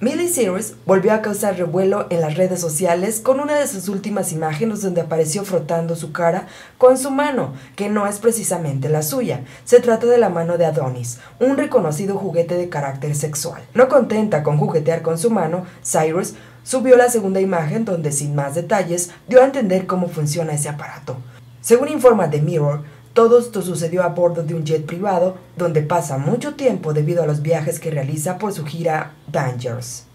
Miley Cyrus volvió a causar revuelo en las redes sociales con una de sus últimas imágenes donde apareció frotando su cara con su mano, que no es precisamente la suya. Se trata de la mano de Adonis, un reconocido juguete de carácter sexual. No contenta con juguetear con su mano, Cyrus subió la segunda imagen donde, sin más detalles, dio a entender cómo funciona ese aparato. Según informa The Mirror, todo esto sucedió a bordo de un jet privado, donde pasa mucho tiempo debido a los viajes que realiza por su gira Bangerz.